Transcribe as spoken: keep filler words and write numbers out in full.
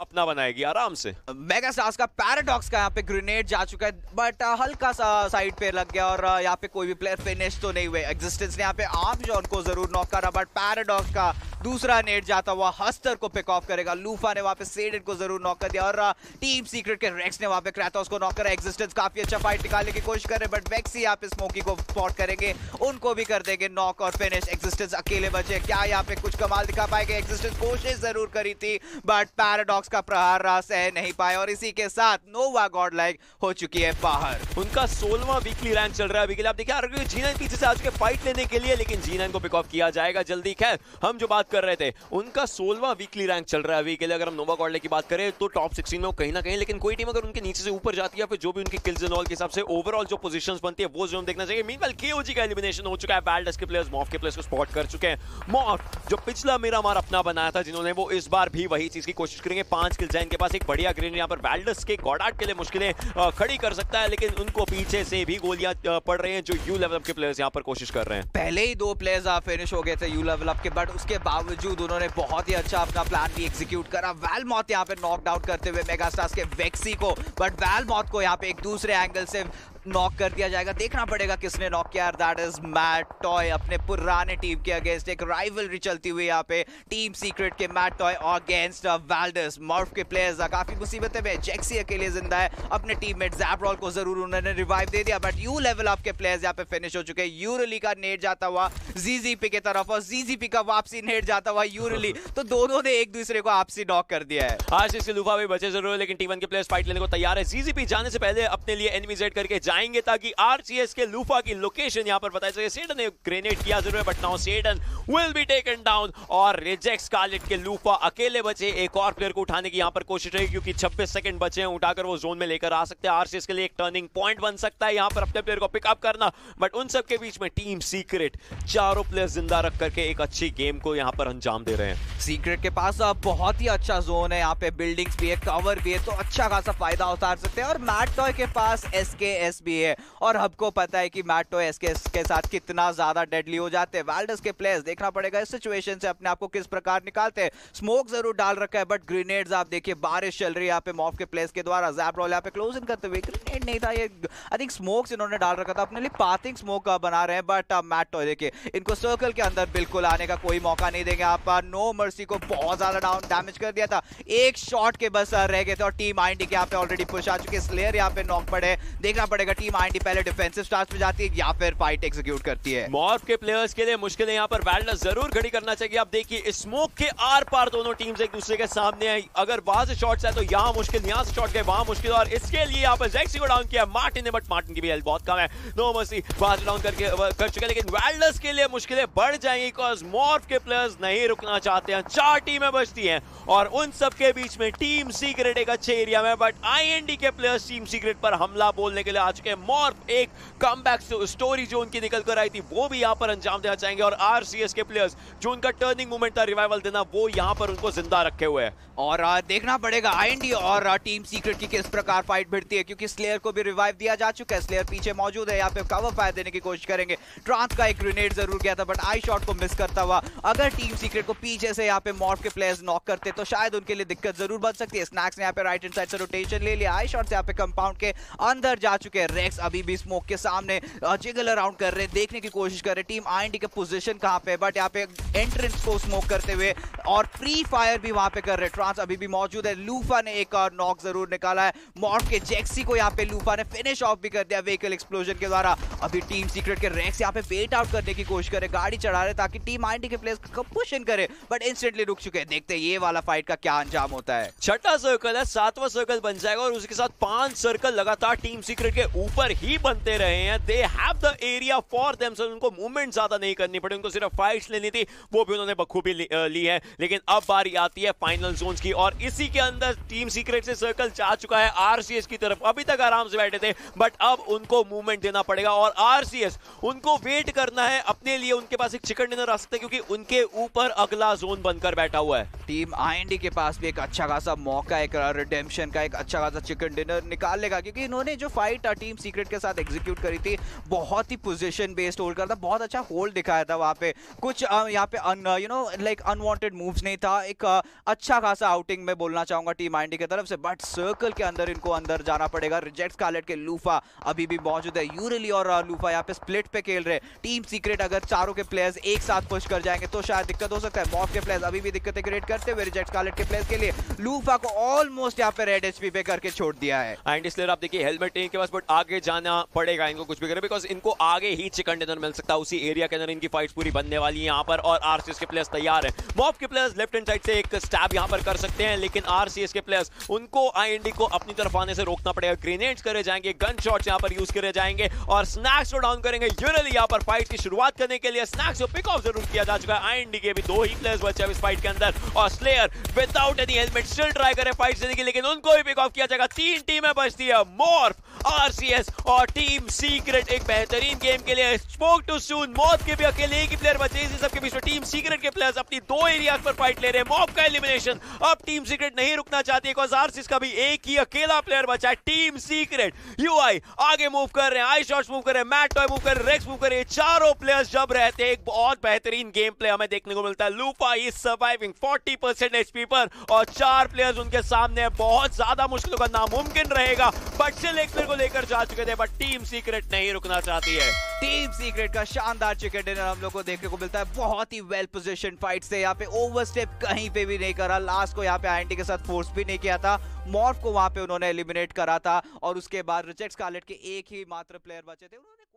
अपना बनाएगी आराम से। मेगा स्टार्स का पैराडॉक्स का यहाँ पे ग्रेनेड जा चुका है, बट हल्का सा साइड पे लग गया और यहाँ पे कोई भी प्लेयर फिनिश तो नहीं हुए। एग्जिस्टेंस ने यहाँ पे आर्म जॉन को जरूर नॉक करा, बट पैराडॉक्स का दूसरा नेट जाता हुआ हस्टर को पिक ऑफ करेगा। लूफा ने वहाँ पे सेडेड को जरूर नॉक कर दिया और टीम सीक्रेट के रेक्स ने वहाँ पे क्रेथोस को नॉक करा। एग्जिस्टेंस काफी अच्छा फाइट निकालने की कोशिश कर रहे, बट वेक्सी यहाँ पे स्मोकी को स्पॉट करेंगे, उनको भी कर देंगे नॉक और फिनिश। एग्जिस्टेंस अकेले बचे, क्या यहाँ पे कुछ कमाल दिखा पाएंगे? एग्जिस्टेंस कोशिश जरूर करी थी बट पैराडॉक्स का प्रहार सह नहीं पाए और इसी के साथ नोवा गॉड लाइक हो चुकी है बाहर। उनका सोलहवां वीकली रैंक चल रहा है। आप देखिए जी नाइन पीछे से आज के फाइट लेने के लिए, लेकिन जी नाइन को पिक ऑफ किया जाएगा जल्दी। खैर हम जो बात कर रहे थे, उनका सोलहवां वीकली रैंक चल रहा है अभी के लिए। अगर हम नोवा गॉड लाइक की बात करें तो टॉप सिक्सटीन में कहीं ना कहीं, लेकिन कोई टीम अगर उनके नीचे से ऊपर जाती है फिर जो भी उनके किल्स एंड ऑल के हिसाब से ओवरऑल जो पोजीशंस बनती है वो जो हम देखना चाहिए। मीनवाइल केओजी का एलिमिनेशन हो चुका है, वाइल्डस के प्लेयर्स मॉर्फ के प्लेयर्स को स्पॉट कर चुके हैं। मॉर्फ जो पिछला मेरा मार अपना बनाया था, जिन्होंने वो इस बार भी वही चीज की कोशिश करेंगे। पांच किल्स हैं इनके पास, एक बढ़िया ग्रेनेड यहाँ पर वैल्डस के गॉडार्ड के लिए मुश्किलें खड़ी कर सकता है, लेकिन उनको पीछे से भी गोलियां पड़ रही हैं जो यू लेवल अप के प्लेयर्स यहाँ पर कोशिश कर रहे हैं। पहले ही दो प्लेयर्स फिनिश हो गए थे यू लेवल अप के, बट उसके बावजूद उन्होंने बहुत ही अच्छा अपना प्लान भी एग्जीक्यूट करा। वैलमॉथ यहाँ पे नॉकडाउन करते हुए मेगास्टार्स के वेक्सी को, बट वैलमॉथ को यहाँ पे एक दूसरे एंगल से नॉक कर दिया जाएगा। देखना पड़ेगा किसने नॉक किया। दैट इज मैट टॉय, अपने पुराने टीम के अगेंस्ट एक राइवलरी चलती हुई यहाँ पे टीम सीक्रेट के मैट टॉय और अगेंस्ट वाल्डस। मॉर्फ के प्लेयर्स काफी मुसीबतें में, जेक्सी अकेले जिंदा है, अपने टीममेट ज़ैब्रॉल को जरूर उन्होंने रिवाइव दे दिया, बट यू लेवल अप के प्लेयर्स यहाँ पे फिनिश हो चुके। यूरली का नेट जाता हुआ जीजीपी के तरफ और जीजीपी का वापसी नेट जाता हुआ यूरली, तो दोनों ने एक दूसरे को आपसी नॉक कर दिया है। आरसीएस लूफा भी बचे जरूर है, लेकिन टी वन के प्लेयर्स फाइट लेने को तैयार है। जीजीपी जाने से पहले अपने लिए एनिमी सेट करके आएंगे ताकि आरसीएस के लूफा की लोकेशन यहां पर बताया जाए। सेडन ने ग्रेनेड किया जरूर है, but now Sedan will be taken down और रिजेक्ट स्कारलेट के लूफा अकेले बचे। एक और प्लेयर को उठाने की यहां पर कोशिश रहेगी क्योंकि छब्बीस सेकंड बचे हैं, उठाकर वो जोन में लेकर आ सकते हैं। आरसीएस के लिए एक टर्निंग पॉइंट बन सकता है यहां पर अपने प्लेयर को पिकअप करना, बट उन सब के बीच में टीम सीक्रेट चारों प्लेयर जिंदा रख करके एक अच्छी गेम को यहां पर अंजाम दे रहे हैं। सीक्रेट के पास बहुत ही अच्छा जोन है, यहां पे बिल्डिंग्स भी है, कवर भी है, तो अच्छा खासा फायदा उतार सकते हैं। और मैट टॉय के पास एसकेएस भी है और हमको पता है कि मैट टॉय एसकेएस के साथ कितना ज्यादा डेडली हो जाते हैं। वाल्डस के प्लेयर्स देखना पड़ेगा इस सिचुएशन से अपने आप को किस प्रकार निकालते हैं। स्मोक जरूर डाल रखा है, बट ग्रेनेड्स आप देखिए बारिश चल रही है यहाँ पे मॉर्फ के प्लेयर्स के द्वारा। ज़ैब्रॉल यहाँ पे क्लोज इन करते हुए, ग्रेनेड नहीं था ये, आई थिंक स्मोक्स इन्होंने डाल रखा था अपने लिए, पाथिंग स्मोक बना रहे हैं। बट मैट टॉय देखिए इनको सर्कल के अंदर बिल्कुल आने का कोई मौका नहीं देंगे। आप नो मर्सी को बहुत ज्यादा डाउन डैमेज कर दिया था, एक शॉट के बस रह गए थे और टीम आईएनडी के यहाँ पे ऑलरेडी पुश आ चुके हैं। स्लेयर यहाँ पे नॉक पड़े, देखना पड़ेगा टीम आईएनडी पहले डिफेंसिव स्टार्ट पे जाती है या फिर फाइट एग्जीक्यूट करती है। मॉर्फ के प्लेयर्स के लिए मुश्किल है यहाँ पर, वैल्डस जरूर खड़ी करना चाहिए। आप देखिए स्मोक के आर पार दोनों टीम्स एक दूसरे के सामने हैं, अगर वहां से शॉट्स है तो यहाँ मुश्किल, यहाँ से शॉट गए वहां मुश्किल, और इसके लिए यहाँ पर जेक्सी को डाउन किया मार्टिन ने, बट मार्टिन की भी हेल्थ बहुत कम है। नो मर्सी बाहर डाउन करके कर चुके, लेकिन वैल्डस के लिए मुश्किलें बढ़ जाएंगी बिकॉज मॉर्फ के प्लेयर्स नहीं रुकना चाहते हैं। चार टीमें बचती हैं और उन सबके बीच में टीम सीक्रेट एक अच्छे एरिया में, बट आईएनडी के प्लेयर्स टीम सीक्रेट पर हमला बोलने के लिए आ चुके हैं। मॉर्फ एक कमबैक स्टोरी जो उनकी निकल कर आई थी वो भी यहाँ पर अंजाम देना चाहेंगे और आरसीएस के प्लेयर्स जो उनका टर्निंग मोमेंट था रिवाइवल देना, वो यहाँ पर उनको जिंदा रखे हुए हैं। और देखना पड़ेगा आईएनडी और टीम सीक्रेट की किस प्रकार फाइट भिड़ती है क्योंकि स्लेयर को भी रिवाइव दिया जा चुका है, स्लेयर पीछे मौजूद है, यहाँ पे कवर फायर देने की कोशिश करेंगे। ट्रांस का एक ग्रेनेड जरूर गया था बट आई शॉट को मिस करता हुआ, अगर टीम सीक्रेट को पीछे से यहाँ पे मॉर्फ के प्लेयर्स नॉक करते तो शायद उनके लिए दिक्कत जरूर बन सकती है। स्नैक्स ने यहाँ पे राइट हैंड साइड से रोटेशन ले लिया, आई शॉट से यहाँ पे कंपाउंड के अंदर जा चुके हैं। रेक्स अभी भी स्मोक के सामने जिगल अराउंड कर रहे हैं, देखने की कोशिश कर रहे हैं टीम आईएनडी का पोजीशन कहाँ पे, बट यहाँ पे एंट्रेंस को स्मोक करते हुए और फ्री फायर भी वहां पे कर रहे। ट्रांस अभी भी मौजूद है, लूफा ने एक और नॉक जरूर निकाला है। मॉर्फ के जेक्सी को यहाँ पे लूफा ने फिनिश ऑफ भी कर दिया व्हीकल एक्सप्लोजन के द्वारा। अभी टीम सीक्रेट के रेक्स यहाँ पे वेट आउट करने की कोशिश करे, गाड़ी चढ़ा रहे ताकि टीम आईएनडी के प्लेयर्स को पुश इन करे, बट इंस्टेंटली रुक चुके हैं। देखते हैं ये वाला फाइट का क्या अंजाम होता है। छठा सर्कल है, सातवां सर्कल बन जाएगा और उसके साथ पांच सर्कल लगातार टीम सीक्रेट के ऊपर ही बनते रहे हैं। They have the area for themselves, उनको मूवमेंट ज्यादा नहीं करनी पड़ी, उनको सिर्फ फाइट्स लेनी थी, वो भी उन्होंने बखूबी ली, ली है। लेकिन अब बारी आती है फाइनल जोन्स की और इसी के अंदर टीम सीक्रेट से सर्कल जा चुका है आरसीएस की तरफ। अभी तक आराम से बैठे थे बट अब उनको मूवमेंट देना पड़ेगा और आरसीएस उनको वेट करना है अपने लिए। उनके पास एक चिकन डिनर आ सकता है क्योंकि उनके ऊपर अगला जोन बनकर बैठा हुआ है। टीम आईएनडी के पास भी एक अच्छा खासा मौका है, एक रिडेम्पशन का, एक अच्छा खासा चिकन डिनर निकालने का क्योंकि इन्होंने जो फाइट टीम सीक्रेट के साथ एग्जीक्यूट करी थी बहुत ही पोजीशन बेस्ड होल्ड करता, बहुत अच्छा होल्ड दिखाया था वहां पे। कुछ यहाँ पे you know like unwanted moves नहीं था, एक अच्छा खासा अच्छा आउटिंग में बोलना चाहूंगा टीम आई एन डी की तरफ से, बट सर्कल के अंदर इनको अंदर जाना पड़ेगा। रिजेक्ट स्कारलेट के लूफा अभी भी मौजूद है, यूरेली और लूफा यहाँ पे स्प्लिट पे खेल रहे। टीम सीक्रेट अगर चारों के प्लेयर्स एक साथ पुश कर जाएंगे तो शायद दिक्कत हो सकता है। मॉर्फ के प्लेयर्स अभी भी दिक्कतें क्रिएट करते हुए रिजेक्ट स्कारलेट के प्लेयर्स के लिए लूफा को ऑलमोस्ट यहाँ पे रेड एचपी पे करके छोड़ दिया है। एंड इसलिए आप देखिए हेलमेट नहीं के पास, बट आगे जाना पड़ेगा इनको कुछ भी करें, बिकॉज इनको आगे ही चिकन डिनर मिल सकता है। उसी एरिया के अंदर इनकी फाइट्स पूरी बनने वाली है यहाँ पर, और आरसीएस के प्लेयर्स तैयार है। मॉर्फ के प्लेयर्स लेफ्ट हैंड साइड से एक स्टैब यहाँ पर कर सकते हैं, लेकिन आरसीएस के प्लेयर्स उनको आईएनडी को अपनी तरफ आने से रोकना पड़ेगा। ग्रेनेड्स करे जाएंगे, गन शॉट्स यहाँ पर यूज करे जाएंगे और स्नैक्स को डाउन करेंगे। यूरेली यहाँ पर फाइट की शुरुआत करने के लिए स्नैक्स को पिक ऑफ जरूर किया जा चुका है। आईएनडी के भी दो ही प्लेयर्स बचे हैं इस फाइट के अंदर, और slayer without any helmet still try करे फाइट देने की, लेकिन उनको भी पिक ऑफ किया जाएगा। तीन टीमें बचती है, मॉर्फ, आरसीएस और टीम सीक्रेट। एक बेहतरीन गेम के लिए स्पोक टू सून। मॉर्फ के भी अकेले एक ही प्लेयर बचे, इसी सब के बीच में टीम सीक्रेट के प्लेयर्स अपनी दो एरियाज पर फाइट ले रहे हैं। मॉर्फ का एलिमिनेशन, अब टीम सीक्रेट नहीं रुकना चाहती है, आरसीएस का भी एक ही अकेला प्लेयर बचा है। टीम सीक्रेट यूआई आगे मूव कर रहे हैं, आई शॉट्स मूव कर रहे हैं, मैट टॉय मूव कर रहे हैं, रेक्स मूव कर रहे हैं, चारों प्लेयर्स जब रहते हैं। एक बहुत बेहतरीन गेम प्ले हमें देखने को मिलता है। लूफा इज सर्वाइविंग चालीस परसेंट एचपी पर और चार प्लेयर्स उनके सामने हैं। बहुत ज्यादा मुश्किल होगा, नामुमकिन रहेगा, बट स्टिल एक प्लेयर को लेकर जा चुके थे, बट टीम सीक्रेट नहीं रुकना चाहती है। टीम सीक्रेट का शानदार चिकन डिनर हम लोग को देखने को मिलता है। बहुत ही वेल पोजीशन फाइट से, यहाँ पे ओवरस्टेप कहीं पे भी नहीं करा। लास्ट को यहाँ पे आईएनडी के साथ फोर्स भी नहीं किया था, मॉर्फ को वहां पे उन्होंने एलिमिनेट करा था, और उसके बाद रिजेक्ट स्कारलेट के एक ही मात्र प्लेयर बचे थे।